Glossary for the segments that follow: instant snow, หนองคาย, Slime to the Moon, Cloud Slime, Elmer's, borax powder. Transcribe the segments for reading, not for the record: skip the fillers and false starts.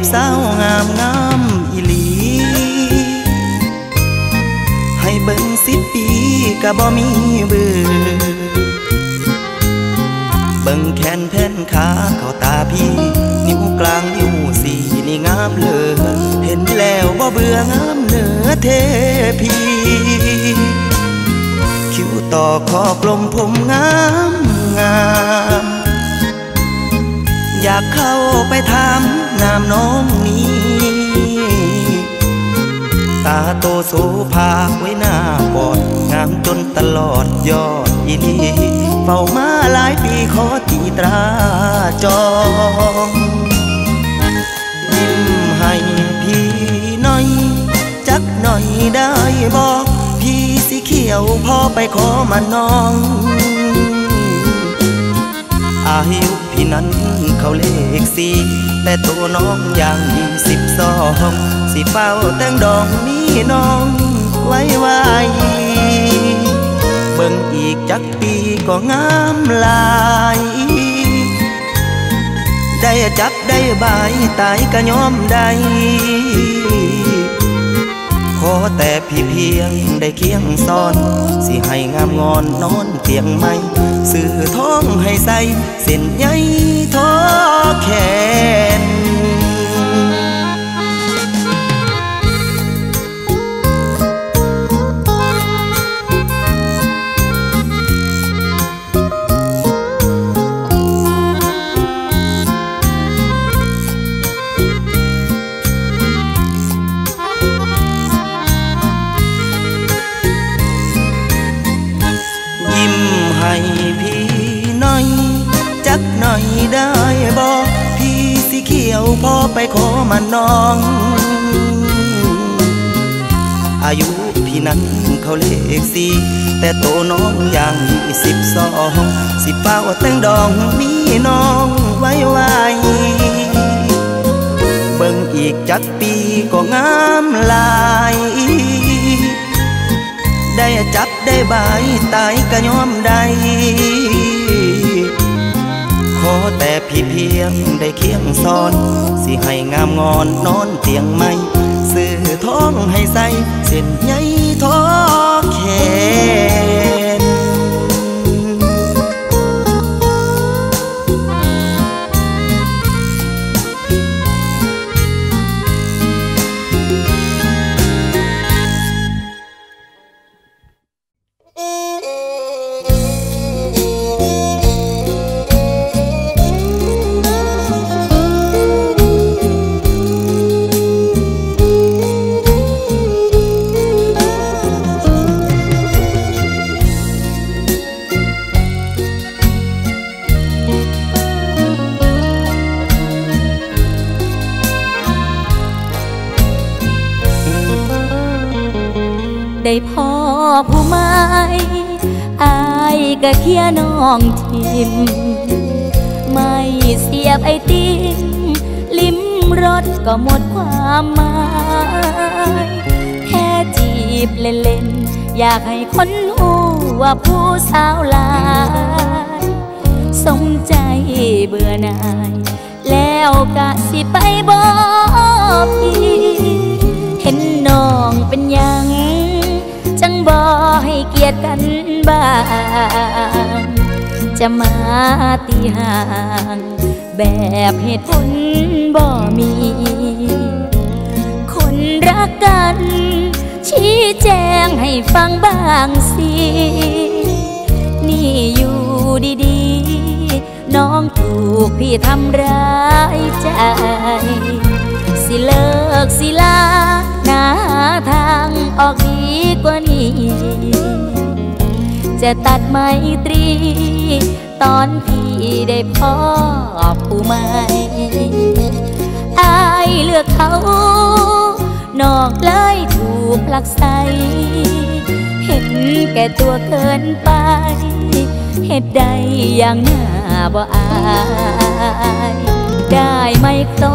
บสาวงามงามอีหลีให้เบิ่ง10 ปีก็บ่มีเบื่อเบิ่งแขนแผ่นขาเข้าตาพี่นิ้วกลางนิ้วสี่นี่งามเหลือเห็นแล้วบ่เบื่องามเหนือเทพีคิ้วต่อคอกลมผมงามงามอยากเข้าไปถามงามน้องนี้ตาโตโสภาไว้หน้าบอดงามจนตลอดยอดอีนี่เฝ้ามาหลายปีขอตีตราจองยิ้มให้พี่น้อยจักหน่อยได้บอกพี่สีเขียวพอไปขอมาน้องอายุพี่นั้นเขาเลขสี่แต่ตัวน้องยัง12สิเฝ้าแต่งดองมีน้องไว้ไวเบิ่งอีกจักปีก็งามหลายได้จับได้บายตายก็ยอมได้ขอแต่พี่เพียงได้เคียงซ้อนสิให้งามงอนนอนเตียงไม้สื่อท้องให้ใส่เส้นใยท้อแขนได้บอกพี่สีเขียวพอไปขอมาน้องอายุพี่นั้นเขาเลขสี่แต่โตน้องยัง12สิเฝ้าแต่งดองมีน้องไว้ไวเบิ่งอีกจักปีก็งามหลายได้จับได้บายตายก็ยอมได้ขอแต่พี่เพียงได้เคียงซ้อนสิให้งามงอนนอนเตียงไม้สื่อท้องให้ใส่เส้นใยท้อแขนได้พ่อผู้ไม้อายกะเคียน้องทิมไม่เสียบไอติมลิ้มรสก็หมดความหมายแค่จีบเล่นๆอยากให้คนหูว่าผู้สาวหลายสมใจเบื่อหน่ายแล้วกะสิไปบอกพี่เห็นน้องเป็นยังจังบ่ให้เกียรติกันบ้างจะมาตีห่างแบบเหตุผลบ่มีคนรักกันชี้แจงให้ฟังบ้างสินี่อยู่ดีๆน้องถูกพี่ทำร้ายใจสิเลิกสิลาหน้าทางออกดีกว่านี้จะตัดไมตรีตอนพี่ได้พ่อผู้ใหม่อายเลือกเขาน้องเลยถูกผลักไสเห็นแก่ตัวเกินไปเหตุใดอย่างหน้าบ่อายได้ไหมขอ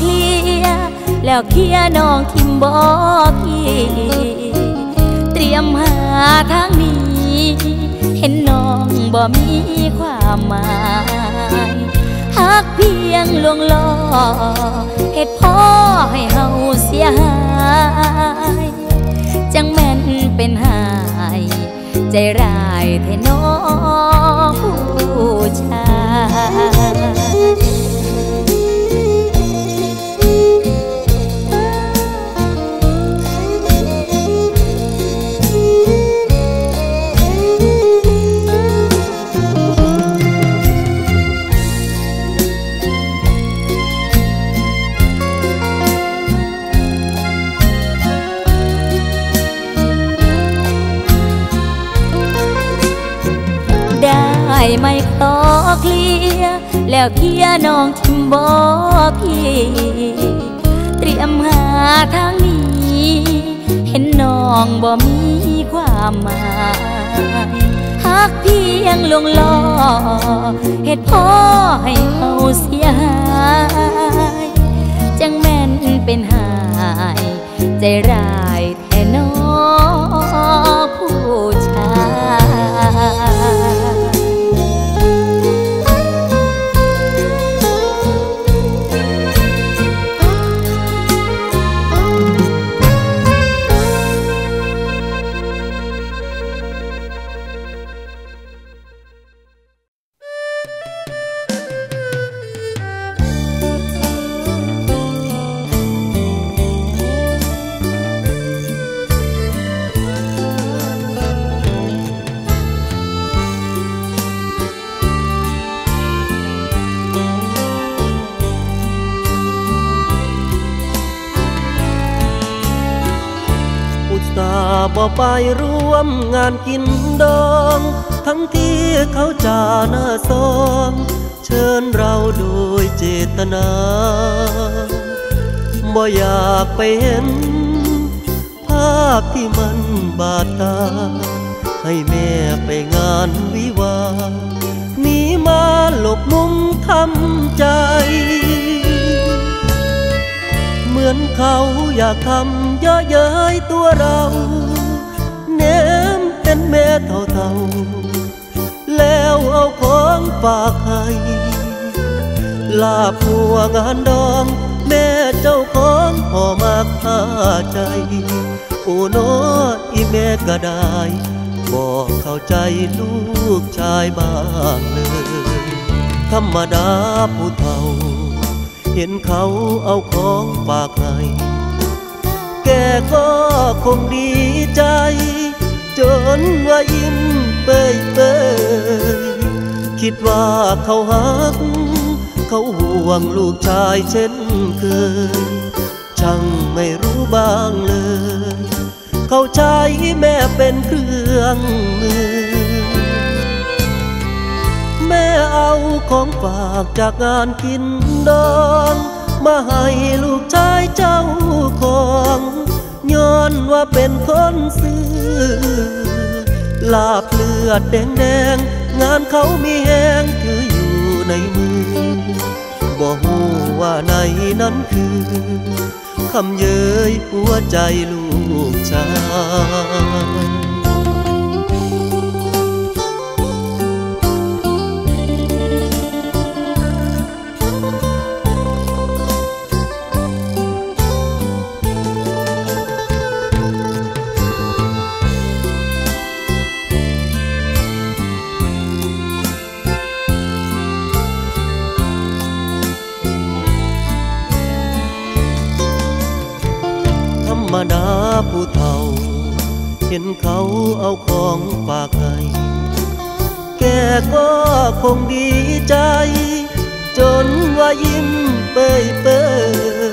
เคลียร์แล้วเคลียร์น้องทิมบอกพี่เตรียมหาทางหนีเห็นน้องบ่มีความหมายห กเพียงลวงล่อให้พ่อให้เฮาเสียหายจังแม่นเป็นหายใจร้ายแท้น้อผู้ชายไม่ขอเคลียร์แล้วเพียน้องทิมบอกพี่เตรียมหาทางนี้เห็นน้องบ่มีความหมายหากเพียงลวงล่อเหตุพ่อให้เอาเสียหายจังแม่นเป็นหายใจร้ายแท้น้อผู้ชายบ่ไปร่วมงานกินดองทั้งที่เขาจ่าหน้าซองเชิญเราโดยเจตนาบ่อยากไปเห็นภาพที่มันบาดตาให้แม่ไปงานวิวาหนีมาหลบมุมทำใจเหมือนเขาอยากทำเยอะเย้ยตัวเราเน้มเป็นแม่เท่าๆแล้วเอาของฝากให้ลาผัวงานดองแม่เจ้าของพ่อมากพาใจโอ้น้ออีแม่ก็ได้บอกเข้าใจลูกชายบ้างเลยธรรมดาผู้เฒ่าเห็นเขาเอาของฝากให้แกก็คงดีใจจนว่ายิ้มเปื่อยๆคิดว่าเขาหักเขาห่วงลูกชายเช่นเคยช่างไม่รู้บ้างเลยเขาใช้แม่เป็นเครื่องมือแม่เอาของฝากจากงานกินดองมาให้ลูกชายเจ้าของย้อนว่าเป็นคนซื่อลาบเลือดแดงๆงานเขามีแหงถืออยู่ในมือบ่ฮู้ว่าในนั้นคือคำเย้ยหัวใจลูกชายธรรมดาผู้เฒ่าเห็นเขาเอาของฝากให้แกก็คงดีใจจนว่ายิ้มเปื่อย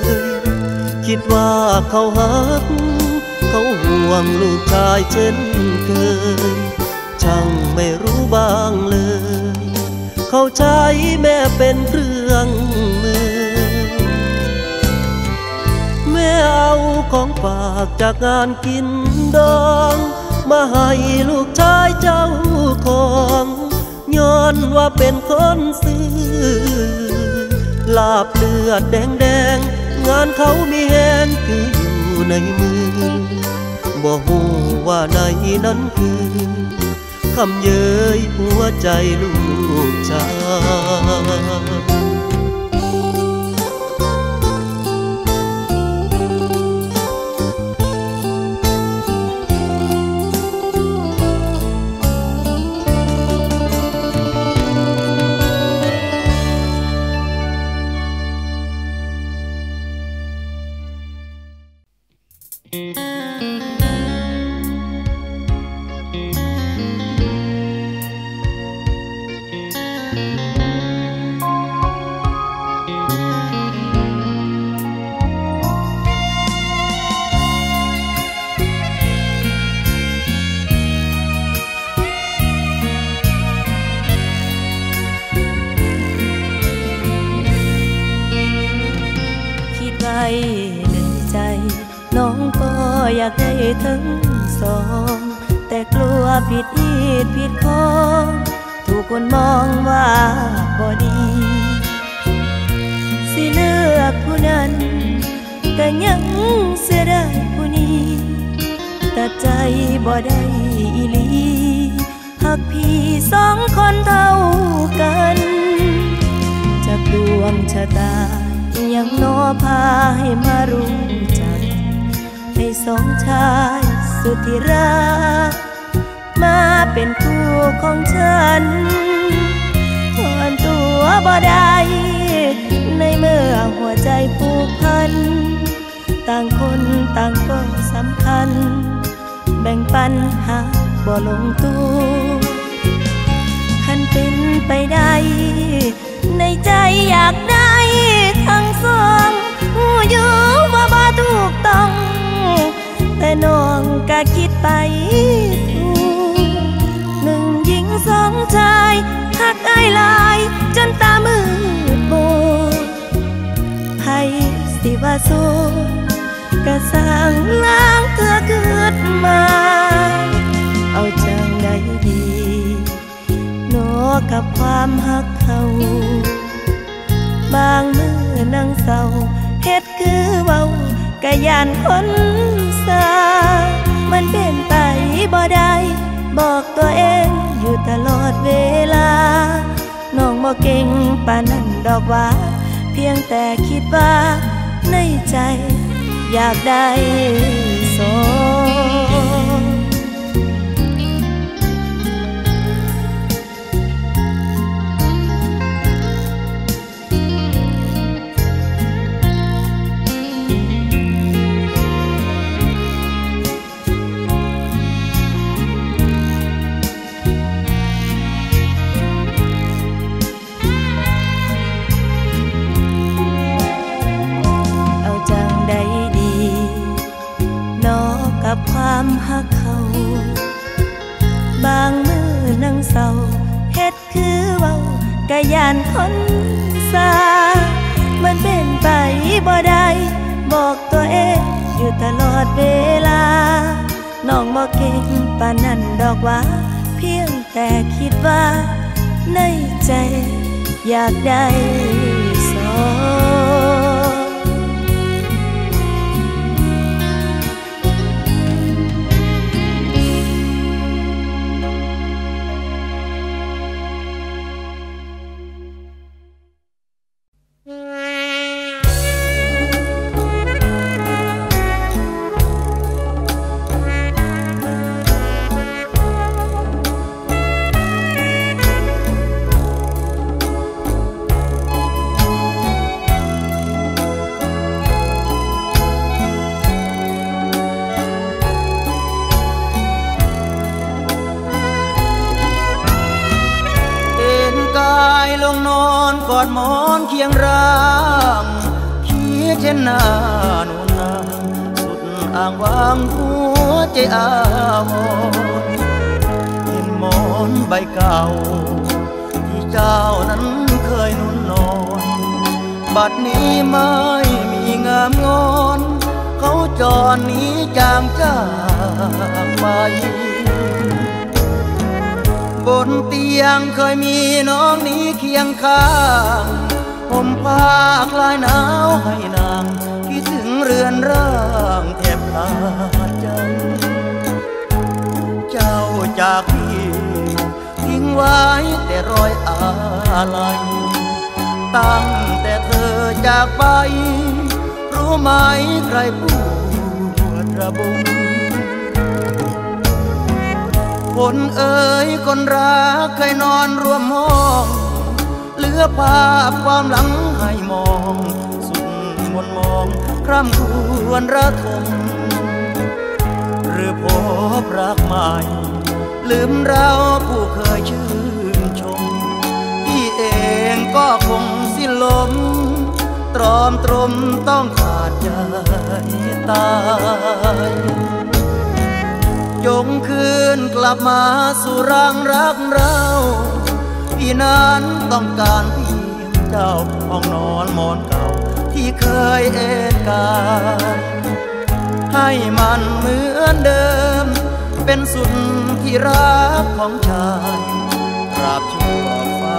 ๆคิดว่าเขาหักเขาห่วงลูกชายเช่นเคยช่างไม่รู้บ้างเลยเขาใช้แม่เป็นเครื่องมือแม่เอาของฝากจากงานกินดองมาให้ลูกชายเจ้าของย้อนว่าเป็นคนซื่อลาบเลือดแดงๆงานเขามีแหงคืออยู่ในมือบ่ฮู้ว่าในนั้นคือคำเย้ยหัวใจลูกชาย ากได้ทั้งสองแต่กลัวผิดอีดผิดคงถูกคนมองว่าบ่ดีสิเลือกผู้นั้นแต่ยังเสียดายผู้นี้แต่ใจบ่ได้อีหลีหากพี่สองคนเท่ากันจากดวงชะตายังโนพาให้มารู้จักให้สองชายสุดที่รักมาเป็นคู่ของฉันทนตัวบ่ได้ในเมื่อหัวใจผูกพันต่างคนต่างก็สำคัญแบ่งปันหาบ่ลงตัวคันเป็นไปได้ในใจอยากได้ทั้งสองอยู่ว่าบ่ถูกต้องแต่น้องก็คิดไปถูกหนึ่งหญิงสองชายหักอ้ายหลายจนตามืดโบไผสิว่าโสก็สร้างล้างเธอเกิดมาเอาจังได้ดีโนกับความหักเขาบางมือนั่งเศร้าเฮ็ดคือเบากะยานคนซามันเป็นไปบ่ได้บอกตัวเองอยู่ตลอดเวลาน้องบ่เก่งปานนั้นดอกว่าเพียงแต่คิดว่าในใจอยากได้สองความหักเขาบางมือนั่งเศร้าเฮ็ดคือเว้ากะยานคนซามันเป็นไปบ่ได้บอกตัวเองอยู่ตลอดเวลาน้องบ่เก่งปานนั้นดอกว่าเพียงแต่คิดว่าในใจอยากได้สอง ให้มันเหมือนเดิมเป็นสุดที่รักของชายกราบชูฟ้า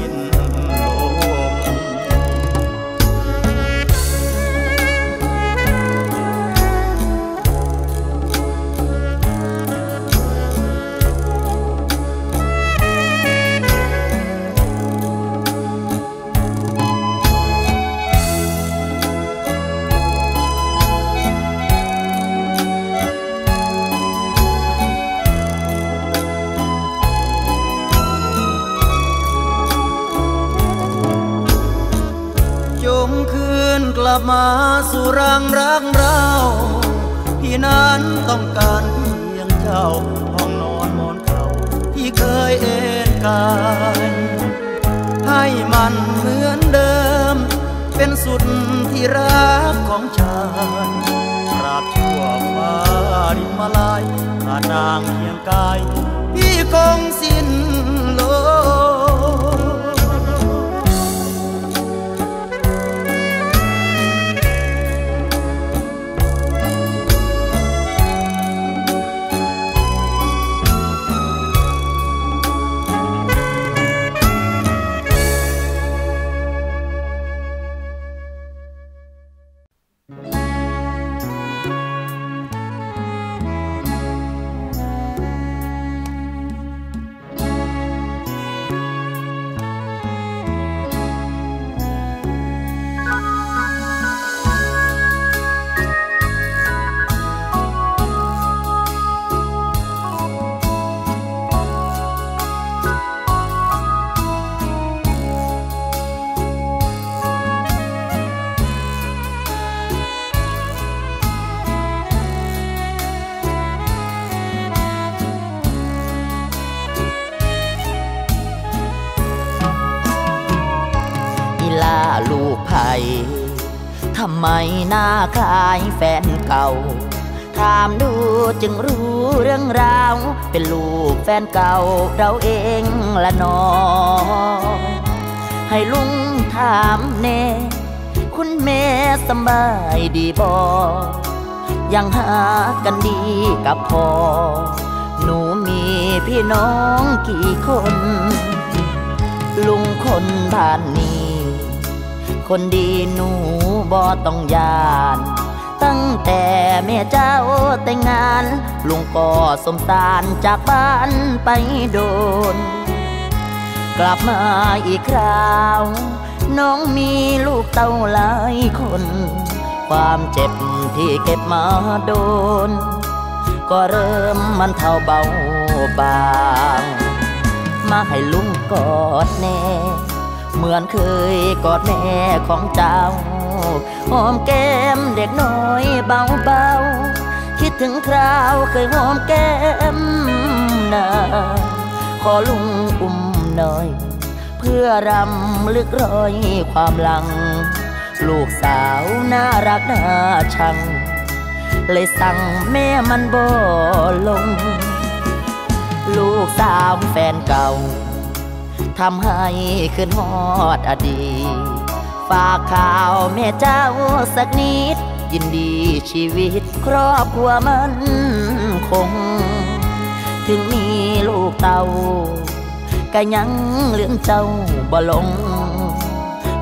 ิ้นกลับมาสู่รังรักเราที่นั้นต้องการเพียงเจ้าห้องนอนมอนเก่าที่เคยเอ็นกายให้มันเหมือนเดิมเป็นสุดที่รักของฉันกราบชั่วฟ้าดินมาลายข้านางเพียงกายพี่คงสิ้นโลลูกไผ่ทำไมหน้าคล้ายแฟนเก่าถามดูจึงรู้เรื่องราวเป็นลูกแฟนเก่าเราเองละนอให้ลุงถามเน่คุณแม่สบายดีบอยังหากันดีกับพ่อหนูมีพี่น้องกี่คนลุงคนบ้านนี้คนดีหนูบ่ต้องยานตั้งแต่แม่เจ้าแต่งงานลุงก็สมสารจากบ้านไปโดนกลับมาอีกคราวน้องมีลูกเต้าหลายคนความเจ็บที่เก็บมาโดนก็เริ่มมันเท่าเบาบางมาให้ลุงกอดแน่เหมือนเคยกอดแม่ของเจ้าหอมแก้มเด็กน้อยเบาๆคิดถึงคราวเคยหอมแก้มนาขอลุงอุ้มหน่อยเพื่อรำลึกรอยความหลังลูกสาวน่ารักน่าชังเลยสั่งแม่มันบ่ลงลูกสาวแฟนเก่าทำให้ขึ้นฮอดอดีตฝากข่าวแม่เจ้าสักนิดยินดีชีวิตครอบครัวมันคงถึงมีลูกเต่าก็ยังเรื่องเจ้าบ่ลง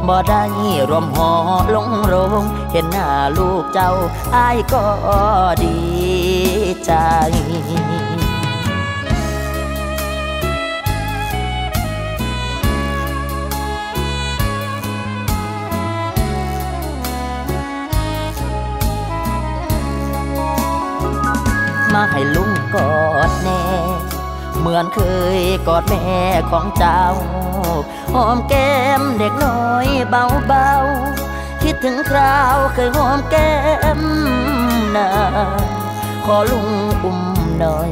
บ่ได้รวมหอลงโรงเห็นหน้าลูกเจ้าอ้ายก็ดีใจมาให้ลุงกอดแน่เหมือนเคยกอดแม่ของเจ้าหอมแก้มเด็กน้อยเบาๆคิดถึงคราวเคยหอมแก้มนาขอลุงอุ้มหน่อย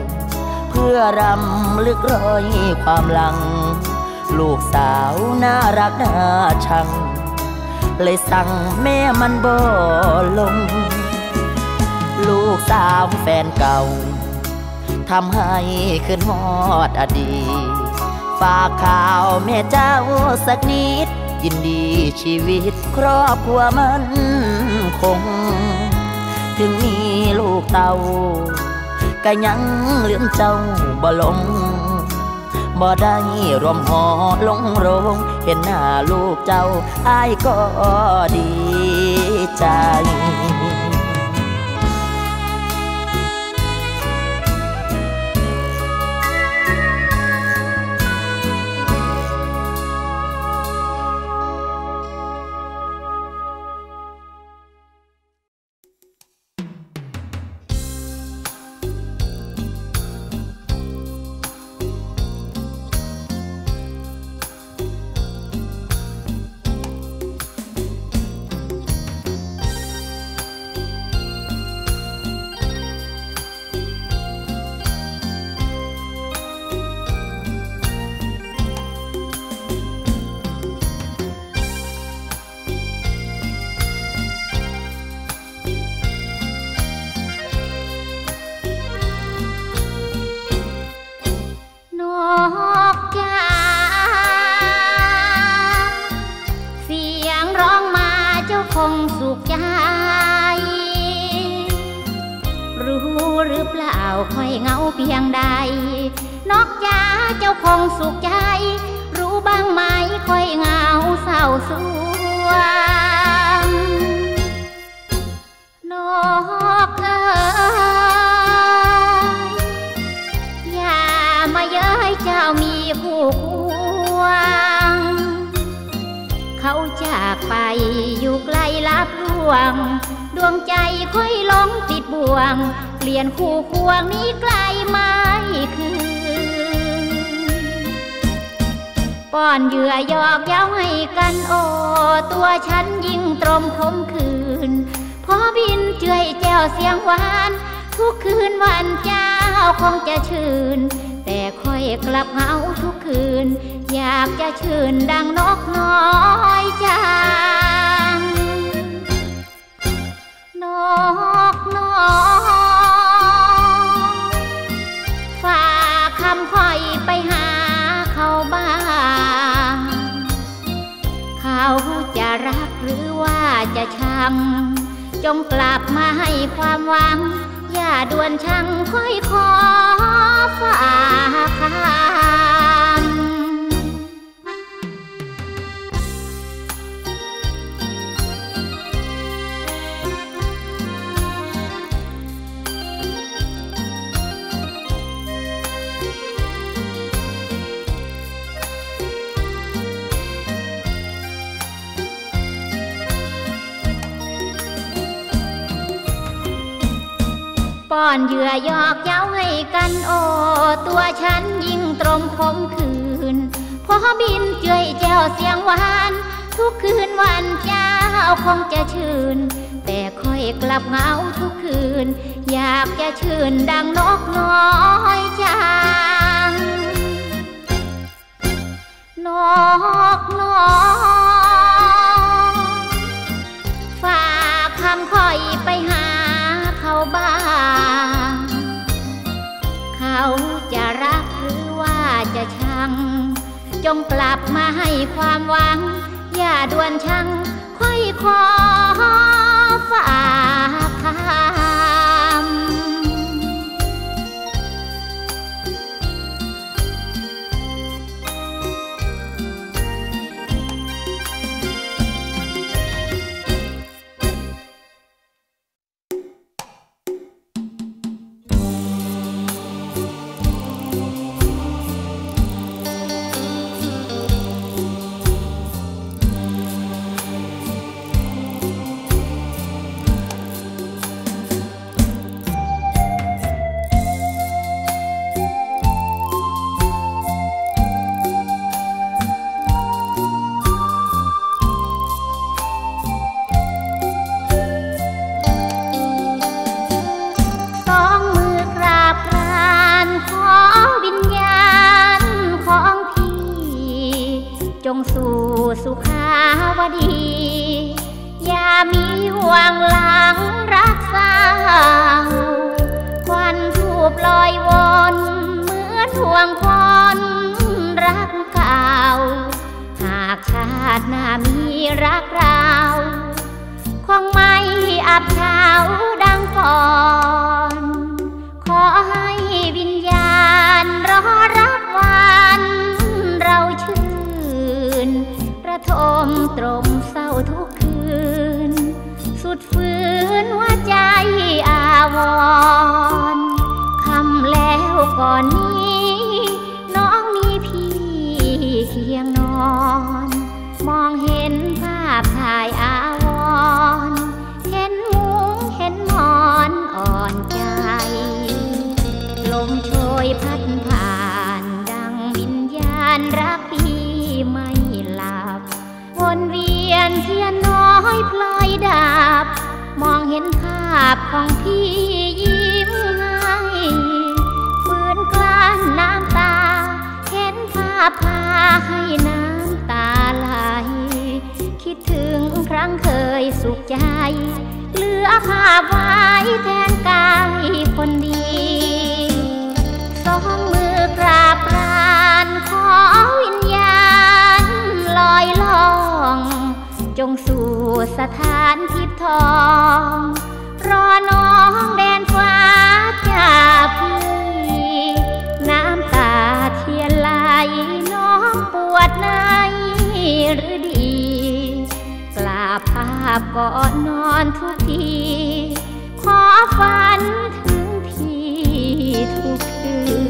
เพื่อรำลึกรอยความหลังลูกสาวน่ารักน่าชังเลยสั่งแม่มันบ่ลงลูกสาวแฟนเก่าทำให้ขึ้นฮอดอดีตฝากข่าวแม่เจ้าสักนิด ยินดีชีวิตครอบครัวมันคงถึงมีลูกเต่าก็ยังเลื่อนเจ้าบ่ลงบ่ได้รวมหอลงโรงเห็นหน้าลูกเจ้าอ้ายก็ดีใจป้อนเหยื่อหยอกเย้าให้กันโอตัวฉันยิ่งตรมคมคืนพอบินเจือยแจ้วเสียงหวานทุกคืนวันเจ้าคงจะชื่นแต่ค่อยกลับเหงาทุกคืนอยากจะชื่นดังนกน้อยจังนกน้อยฝากคำค่อยไปหาเขาบ้างเขาจะรักหรือว่าจะชังจงกลับมาให้ความหวังอย่าด่วนชังค่อยขอฝากคำสุขาวดีอย่ามีห่วงหลังรักษาควันทูบลอยวนเหมือนห่วงคนรักเก่าหาก ชาติหน้ามีรักเราคงไม่อับเฉาดังก่อนขอให้วิญญาณรอรับวันเราชื่นระทมตรมเศร้าทุกคืนสุดฝืนหัวใจอาวรคำแล้วก่อนนี้น้องมีพี่เคียงนอนมองเห็นภาพถ่ายอาวรเห็นมุ้งเห็นหมอนอ่อนใจลมโชยพัดผ่านดังวิญญาณรักพี่ไม่หลับวนเวียนเทียนน้อยพลอยดับมองเห็นภาพของพี่ยิ้มให้ฝืนกลั้นน้ำตาเห็นภาพพาให้น้ำตาไหลคิดถึงครั้งเคยสุขใจเหลือภาพไว้แทนกายคนดีสองมือกราบลานขอวิญญาณลอยล่องจงสู่สถานทิพย์ทองรอน้องแดนฟ้าจากพี่น้ำตาเทียนไหลน้องปวดในหรือดีกราบภาพก่อนนอนทุกทีขอฝันถึงพี่ทุกคืน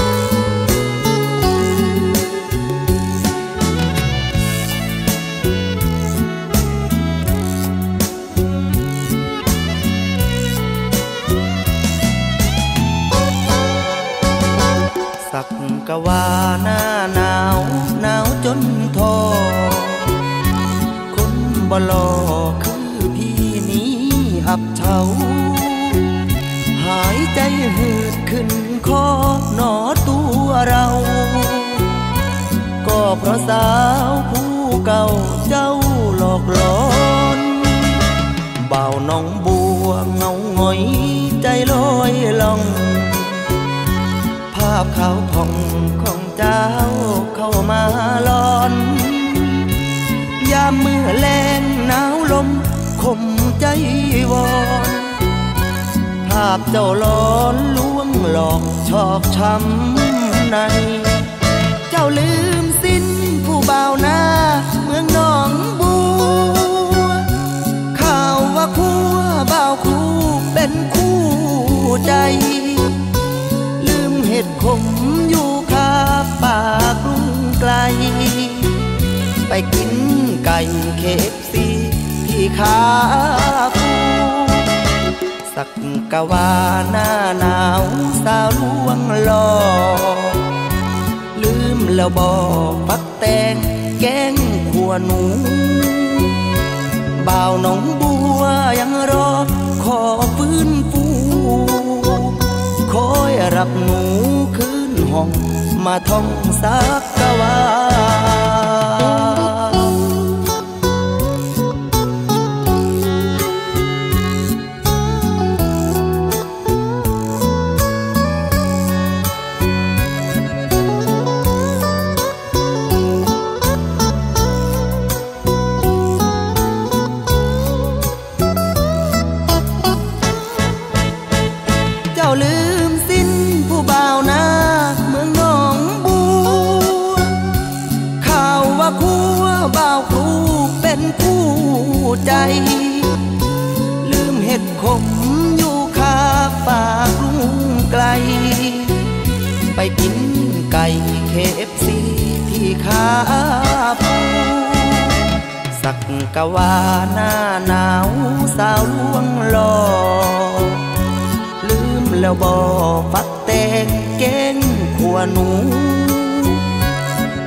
ลืมเห็ดขมอยู่ข้าป่ารุ่งไกลไปกินไก่เคฟซีที่ข้าปูสักกะว่าหน้าหนาวสาวล่วงหลอลืม แล้วบ่ฟักแตงแกงขัวหนู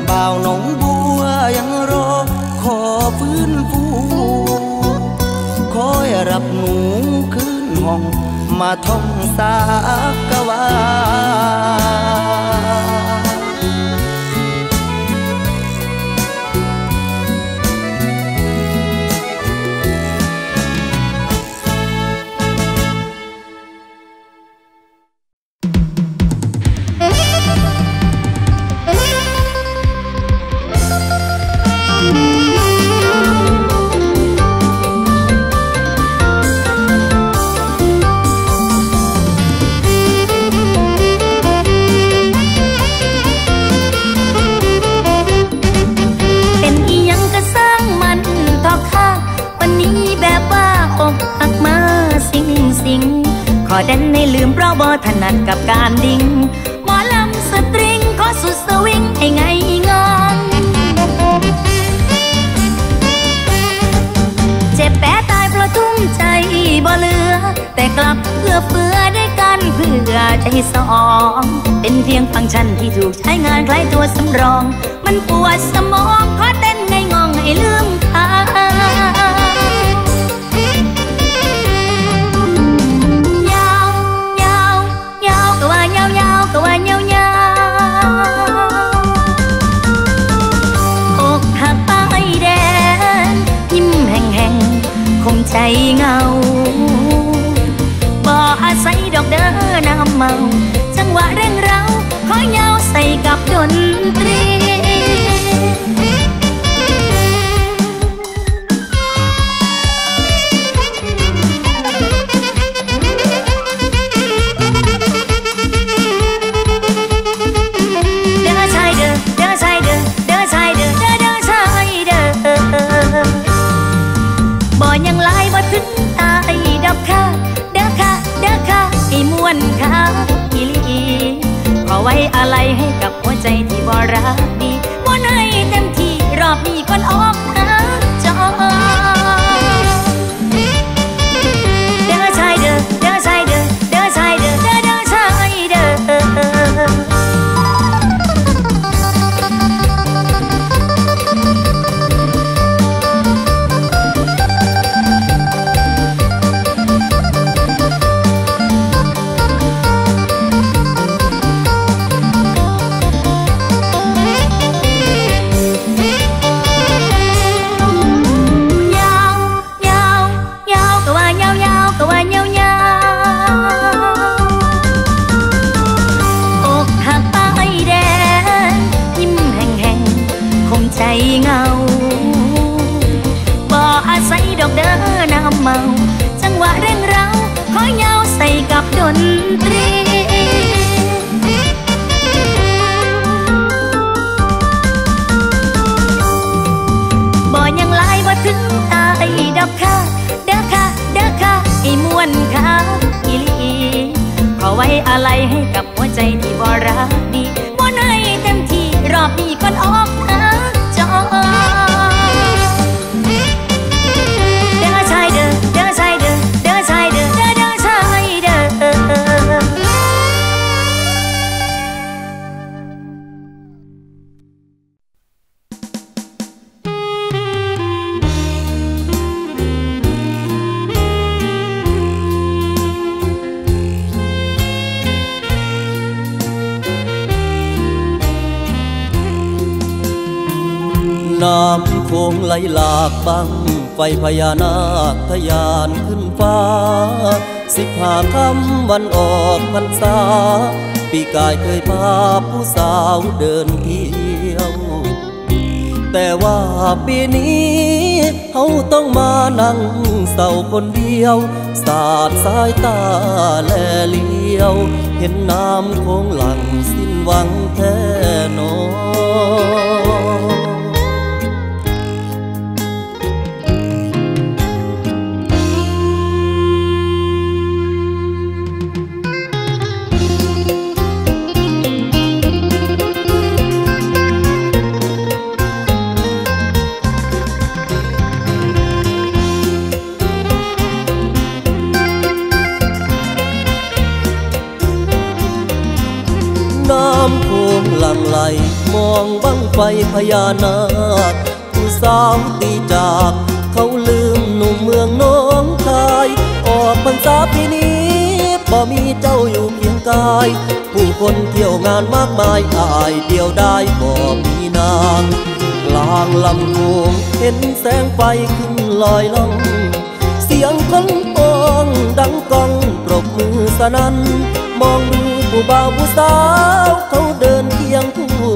บ่าวหนองบัวยังรอขอฟื้นฟูคอยรับหนูคืนห้องมาท่องสากวาขอแดนให้ลืมเพราะบ่ถนัดกับการดิ้งหมอลำสตริงขอสุดสวิงให้ไงงอนเจ็บแผลตายเพราะทุ่มใจบ่เหลือแต่กลับเพื่อเฟือได้กันเพื่อใจสองเป็นเพียงฟังก์ชันที่ถูกใช้งานคล้ายตัวสำรองมันปวดสมองขอเต้นให้งองให้ลืมตาใจเงาบ่อาศัยดอกเด้อน้ำเมาจังหวะเร่งเร้าขอเหยาใส่กับดนตรีไว้อะไรให้กับหัวใจที่บ่รักดีบ่ให้เต็มที่รอบนี้ก่อนออกหาจอเด้อชายเด้อเด้อชายเด้อเด้อชายเด้อเด้อเด้อชายเด้อจังหวะเร่งเร้าขอเหยาใส่กับดนตรีบ่ยังไล่บ่ถึงตาดอกค่ะเด้อค่ะเด้อค่ะไอ้ม่วนค่ะอีหลีขอไว้อะไรให้กับหัวใจที่บ่รักดีบ่ให้เต็มที่รอบนี้ก่อนออกหาจอน้ำโขงไหลหลากบังไฟพญานาคทะยานขึ้นฟ้า15 ค่ำวันออกพรรษาปีกายเคยพาผู้สาวเดินเที่ยวแต่ว่าปีนี้เขาต้องมานั่งเศร้าคนเดียวสาดสายตาแลเลี้ยวเห็นน้ำโขงหลั่งสิ้นหวังแท้หนอ ไฟพญานาคผู้สาวตีจากเขาลืมหนุ่มเมืองน้องคายออกพรรษาปีนี้บ่มีเจ้าอยู่เพียงกายผู้คนเที่ยวงานมากมายอายเดียวได้บ่มีนางกลางลำโขงเห็นแสงไฟขึ้นลอยล่องเสียงคนโป่งดังก้องปรบมือสนั่นมองดูผู้บ่าวผู้สาวเขาเดินเคียงคู่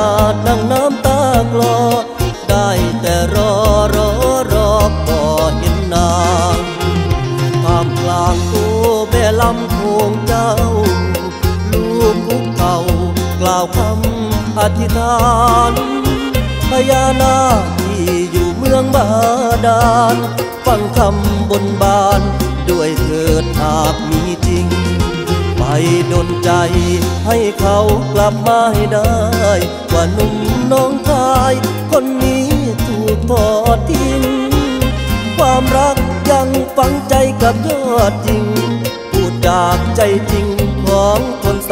านั่งน้ำตาคลอได้แต่รอก่อนเห็นนางท่ามกลางตัวแม่ลำโขงเจ้าลูกคุกเข่ากล่าวคำอธิษฐานพญานาคที่อยู่เมืองบาดาลฟังคำบนบานด้วยเถิดหากมีจริงไปดลใจให้เขากลับมาให้ได้ว่าหนุ่มน้องคายคนนี้ถูกทอดทิ้งความรักยังฝังใจกับยอดจริงพูดจากใจจริงของคนเศ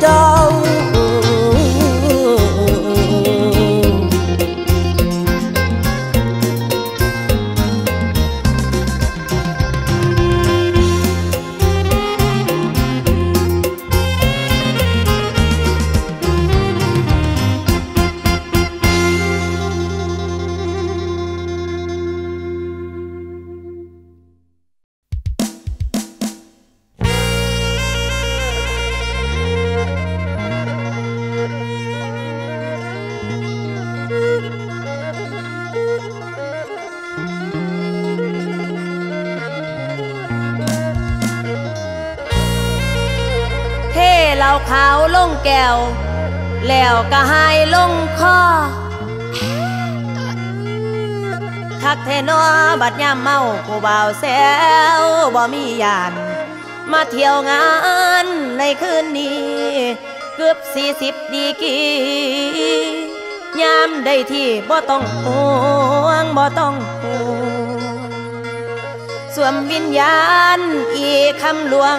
เจ้าขาวลงแก้วแล้วก็หายลงคอคักแท้น้อบัดยามเมาผู้บ่าวแซวบ่มียานมาเที่ยวงานในคืนนี้เกือบ40ดีกียามได้ที่บ่ต้องห่วงบ่ต้องห่วงสวมวิญญาณอีคำหลวง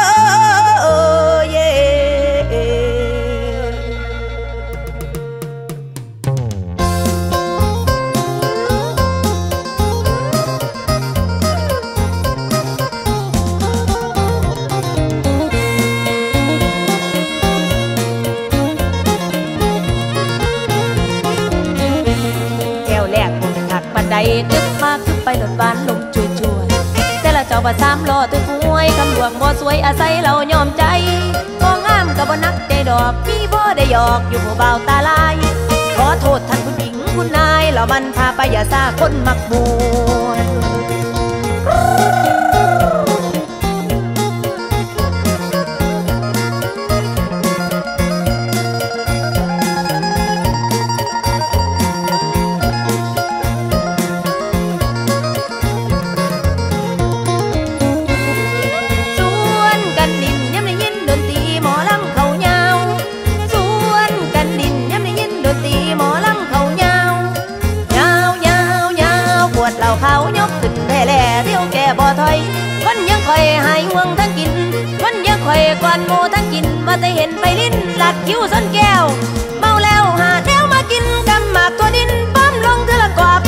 ้เย่ตึกมาขึ้นไปหลดบานลงจุยจวนแต่ละเจ้าบ่สามล้อตึกหวยคำหลวงบ่สวยอาศัยเรายอมใจบ่งามกับบ่นักใจดอกพี่บ่ได้หยอกอยู่ผู้บ่าวตาลายขอโทษท่านผู้หญิงคุณนายเรามันพาไปอย่าซ่าคนมักมัววันยังคอยหายห่วงทั้งกินวันยังคอยกวนโมทั้งกินมาแต่เห็นไปลิ้นหลักคิ้วซ้อนแก้วเมาแล้วหาแก้วมากินกำหมากตัวดินป้อมลงเธอละกอบ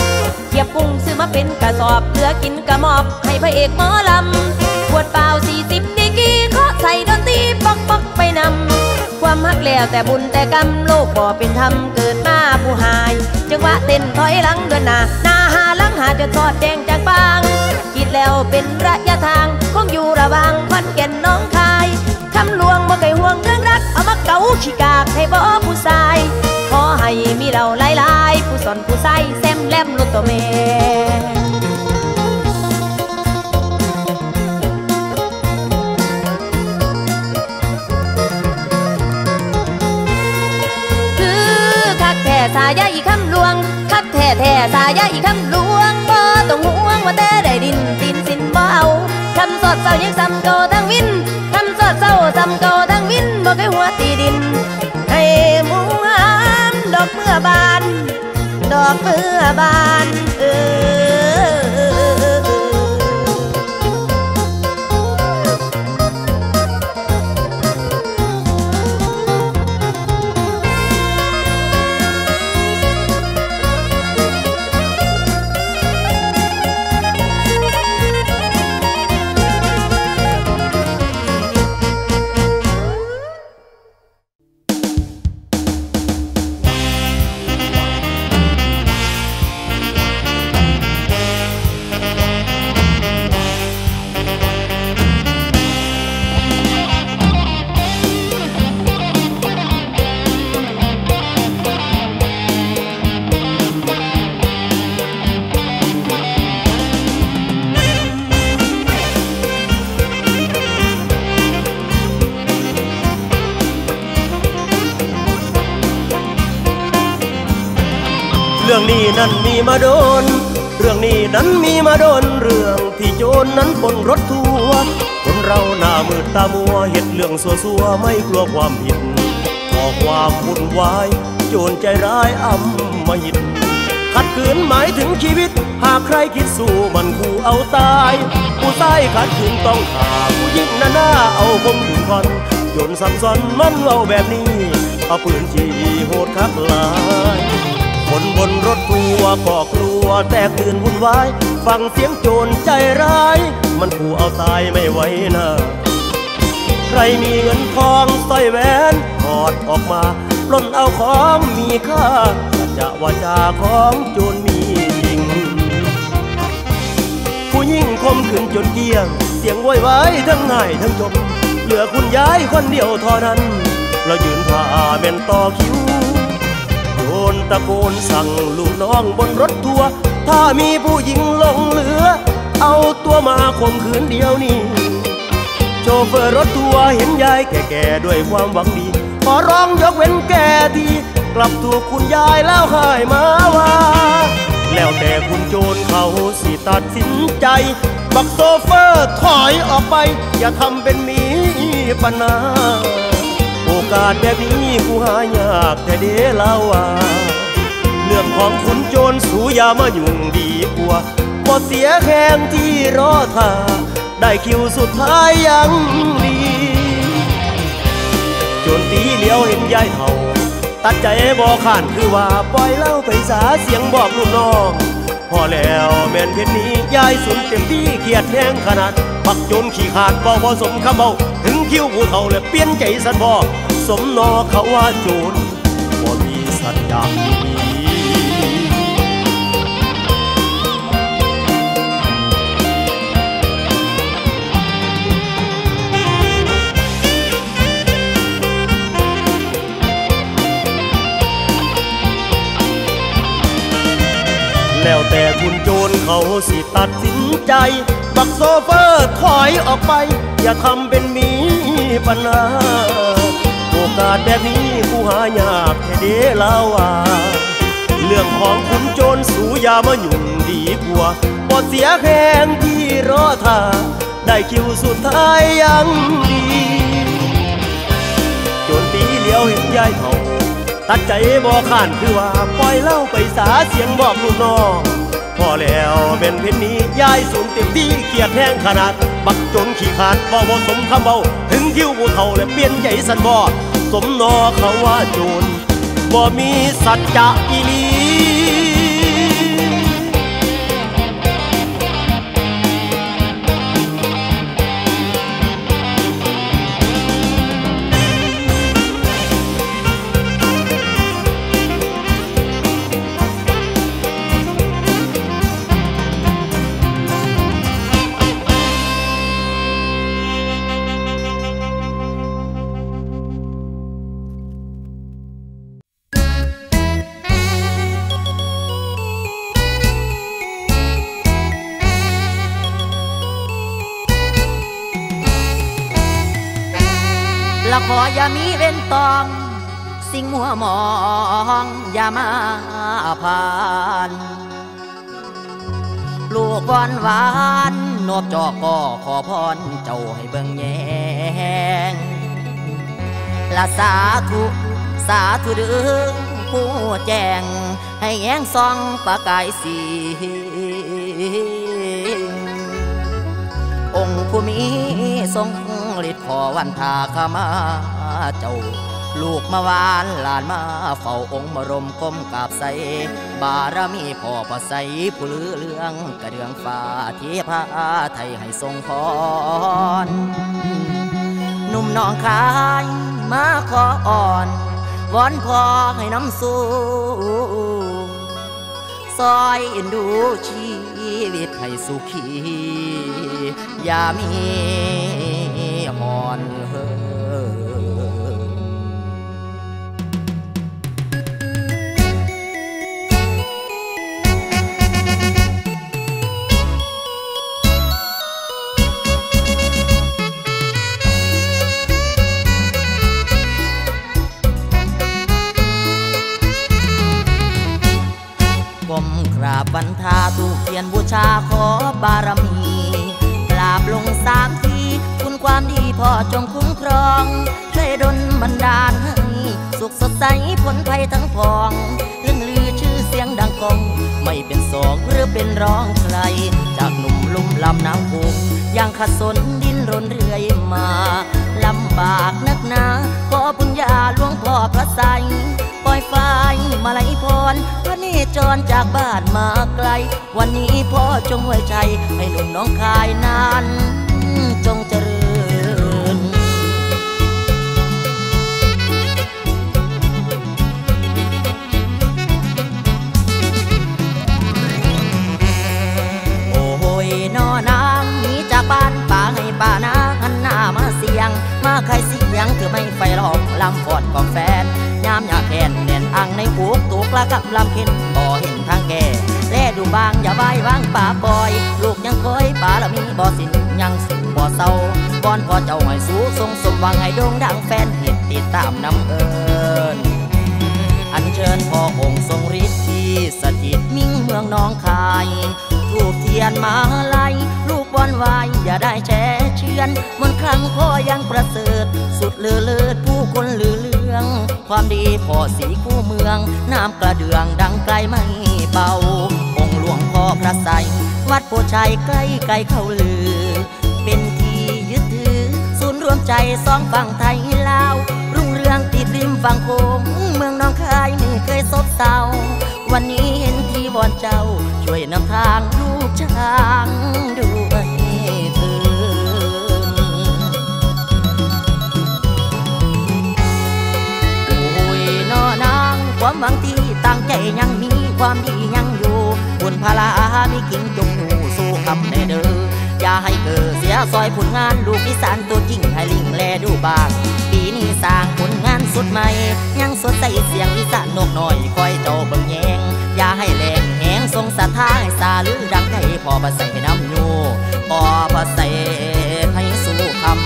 เขียบปุ้งซื้อมาเป็นกระสอบเพื่อกินกระมอบให้พระเอกหมอลำขวดเปล่า40ดีกีขอใส่ดนตรีปอกไปนำ ความหักแล้วแต่บุญแต่กรรมโลกบ่เป็นธรรมเกิดมาผู้หายจังหวะเต้นถอยหลังเดินหน้าหน้าหาหลังหาจนทอดแดงจากบางคิดแล้วเป็นระยะทางคงอยู่ระหว่างขอนแก่นน้องคายคำหลวงบ่เคยห่วงเรื่องรักเอามาเก๋าขี้กากให้บ่ผู้ชายขอให้มีเราหลายๆผู้สอนผู้ใส่แซมแลมลุตโตเมสายาอีคำหลวงคักแท้แท้สายาอีคำหลวงบ่ต้องห่วงว่าแต่ได้ดินตินสินบ่เอาคำสอดเศร้ายังซ้ำเก่าทั้งวินคำสอดเศร้าซ้ำเก่าทั้งวินบ่เคยหัวตีดินให้หมู่หามดอกเมื่อบานดอกเมื่อบานมีมาโดนเรื่องนี้นั้นมีมาโดนเรื่องที่โจรนั้นปนรถทัวร์คนเราหน้ามืดตามัวเหตุเรื่องซัวๆไม่กลัวความผิดก่อความวุ่นวายโจรใจร้ายอำมหิตขัดขืนหมายถึงชีวิตหากใครคิดสู้มันคู่เอาตายผู้ใต้ขัดขืนต้องหาผู้ยิ่งหน้าเอาคมถึงคอนโจรซ้ำซ้อนมันเอาแบบนี้เอาปืนจี้โหดคักหลายคนบนรถทัวร์ก่อกลัวแตกตื่นวุ่นวายฟังเสียงโจรใจร้ายมันขู่เอาตายไม่ไหวนะใครมีเงินทองสร้อยแหวนถอดออกมาปล้นเอาของมีค่าสัจจะวาจาของโจรมีจริงผู้ยิ่งคมขืนจนเกลี้ยงเสียงโวยวายทั้งง่ายทั้งจมเหลือคุณยายคนเดียวเท่านั้นเรายืนท่าเบนต่อคิวโจรตะโกนสั่งลูกน้องบนรถทัวร์ถ้ามีผู้หญิงหลงเหลือเอาตัวมาข่มขืนเดียวนี้โชเฟอร์รถทัวร์เห็นยายแก่ๆด้วยความหวังดีขอร้องยกเว้นแก่ทีกลับถูกคุณยายแล้วหายมาว่าแล้วแต่คุณโจรเขาสิตัดสินใจบักโชเฟอร์ถอยออกไปอย่าทำเป็นมีปัญหาโอกาสแบบนี้ผู้หายากแต่เดลาว่าเรื่องของคุณโจรสูยามายุ่งดีกว่าบ่เสียแข้งที่รอท่าได้คิวสุดท้ายยังดีโจรตีเลี้ยวเห็นยายเฒ่าตัดใจบ่ข้านคือว่าปล่อยเล่าไปสาเสียงบอกลูกน้องพอแล้วแม่นเพ็ดนี้ยายสุนเต็มที่เกียดแห้งขนาดปักโจรขี้ขาดบ่พอสมคำเบาถึงคิ้วผู้เฒ่าและเปลี่ยนใจสันบ่สมนอเขาว่าโจรบ่มีสัญญาแล้วแต่คุณโจรเขาสิตัดสินใจบักโชเฟอร์ถอยออกไปอย่าทำเป็นมีปัญหาโอกาสแบบนี้ผู้หายากแค่เดลาว่าเรื่องของคุณโจรสูยามายุ่งดีกว่าบ่เสียแข้งที่รอท่าได้คิวสุดท้ายยังดีโจรตีเลี้ยวเห็นยายเฒ่าตัดใจบ่ข้านคือว่าปล่อยเล่าไปสาเสียงบอกลูกน้องพอแล้วแม่นเพ็ดนี้ยายสูงเต็มที่เขียดแห้งขนาดบักโจรขี้ขาดบ่บ่สมคำเบาถึงคิ้วผู้เฒ่าและเปลี่ยนใจสันบ่สมนอเขาว่าโจรบ่มีสัจจะอีหลี ละขออย่ามีเว้นตองสิ่งมัวมองอย่ามาผ่านลูกวอนหวานนบจอกก็ขอพรเจ้าให้เบิ่งแยงละสาธุเด้อผู้แจ้งให้แยงส่องประกายสีองค์ผู้มีทรงฤทธิ์ขอวันทาขมาเจ้าลูกมาวานหลานมาเฝ้าองค์บรมก้มกราบใส่บารมีพ่อประใสผู้ลือเรื่องกระเดื่องฟ้าเทพาไทยให้ทรงพรหนุ่มน้องคายมาขออ่อนวอนพ่อให้น้ำสู้ซอยเอ็นดูชีวิตให้สุขีอย่ามีหอนเฮกราบวันทาถูกเขียนบูชาขอบารมีกราบลงสามทีคุณความดีพ่อจงคุ้มครองช่วยดลบันดาลให้สุขสดใสผลภัยทั้งพองเรื่องลือชื่อเสียงดังกองไม่เป็นสองหรือเป็นร้องใครจากหนุ่มลุ่มลำน้ำโขงยังขัดสนดิ้นรนเรื่อยมาลำบากนักหนาขอบุญญาหลวงพ่อพระไสยปล่อยไฟมาไหลพรพระเนจรจากบ้านมาไกลวันนี้พ่อจงไว้ใจให้หนุ่มน้องคายนั้นจงเจริญโอ้ยน้อนางหนีจากบ้านป่าให้ป่านาหันหน้ามาเสียงมาใครเสียงเธอไม่ไฟหลอกลำฟอดของแฟนยามอยากแค้นแน่นอังในผูกตุกละกับลำเข็นบ่เห็นทางแก่แลดูบางอย่าไว้วางป่าปล่อยลูกยังคอยป่าละมีบ่สิ้นยังสู้บ่เศร้าก่อนพอเจ้าให้สู้ทรงสมหวังให้โด่งดังแฟนเห็นติดตามน้ำเอิญอันเชิญพ่อองค์ทรงฤทธิ์ที่สถิตมิ่งเมืองน้องคายทูปเทียนมาลายลูกบอนวายอย่าได้แช่เชือนมนต์ครั้งพ่อยังประเสริฐสุดเลือเลิศผู้คนลือเรื่องความดีพ่อสีคู่เมืองน้ำกระเดื่องดังไกลไม่เบาองค์หลวงพ่อพระไสยวัดโพชัยใกล้ไกลเข้าลือเป็นที่ยึดถือศูนย์รวมใจสองฝั่งไทยลาวรุ่งเรืองติดริมฝั่งโขงเมืองน้องคายไม่เคยซบเซาวันนี้เห็นที่บอนเจ้าช่วยนำทางลูกช้างด้วยเถิดโอ้ยน้อนางความหวังที่ตั้งใจยังมีความดียังอยู่บุญพลามีกิ่งจงอยู่สู้คำในเด้ออย่าให้เกิดเสียซอยผลงานลูกอีสานตัวจริงให้ลิงแลดูบางปีนี้สร้างผลงานสุดใหม่ยังสดใสเสียงอีสานนกน้อยคอยเจ้าเบิ่งแยงอย่าให้แรงแหงทรงสะท้ายสาลือดังไก่พอประใสให้น้ำอยู่พอประใสให้สู้คำ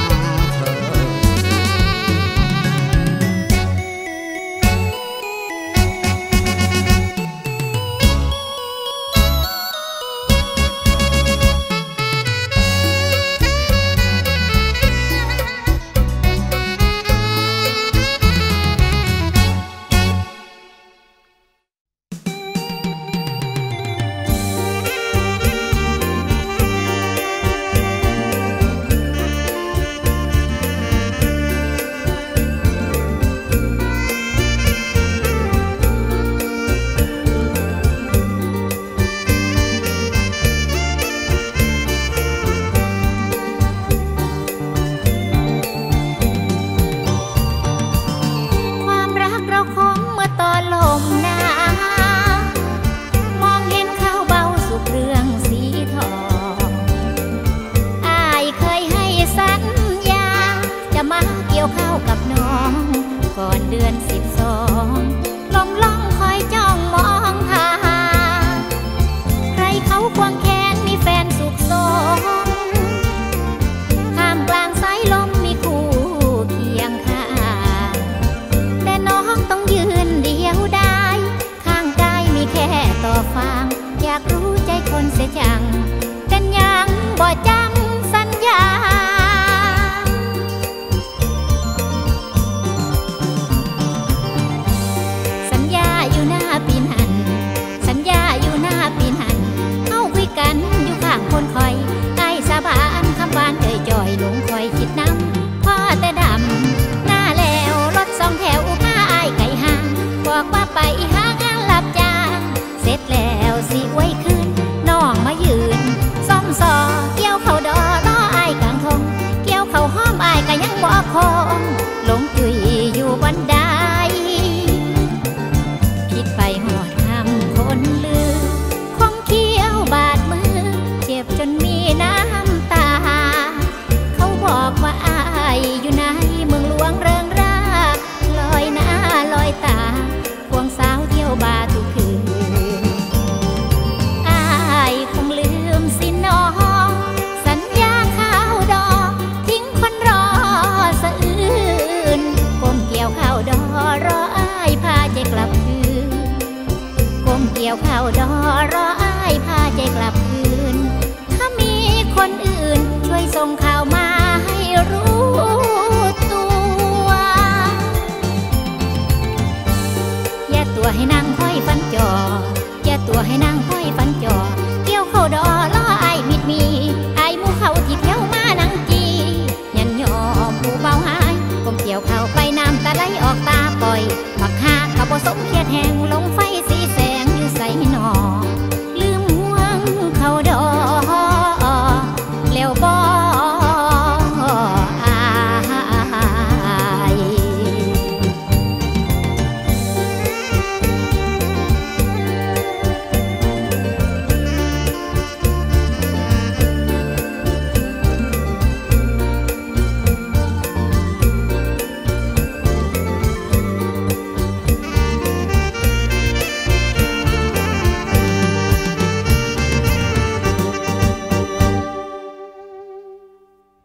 ากรู้ใจคนเสียจังเป็นยังบ่จำสัญญาสัญญาอยู่หน้าปีนหันสัญญาอยู่หน้าปีนหันเข้าคุยกันอยู่ข้างคนคอยใกล้สาบานคำหวานเคยจ่อยหลงคอยคิดน้ำพ่อแต่ดำหน้าแล้วรถสองแถวมาไอ้ไก่ห่างบอกว่าไปหางานรับจ้างเสร็จแล้วสิไว้คืนน้องมายืนซ่อมซอเกี่ยวเขาดอล้อไอ้กลางทงเกี่ยวเขาห้อมไอ้ก็ยังบ่คงหลงจุยอยู่บันไดคิดไปหอดคำคนลือคงเขี้ยวบาดมือเจ็บจนมีน้ำตาเขาบอกว่าไอ้อยู่ในเมืองหลวงเริงร่าลอยหน้าลอยตาควงสาวเที่ยวบาทุกคืนอ้ายคงลืมสิน้องสัญญาข้าวดอกทิ้งคนรอสะอื้นก้มเกี่ยวข้าวดอรออ้ายพาใจกลับคืนก้มเกี่ยวข้าวดอรออ้ายพาใจกลับคืนถ้ามีคนอื่นช่วยส่งข่าวมาให้รู้ตัวให้นางห้อยฟันจ่อแก่ตัวให้นางห้อยฟันจ่อเกี่ยวเข้าดอล้อไอ้มิดมีไอ้มูเขาที่เที่ยวมานังจียันยอมผู้เบาหายก้มเกี่ยวเข้าไปน้ำตาไหลออกตาปล่อยผักหาเขาผสมเขียดแห้งลงไฟ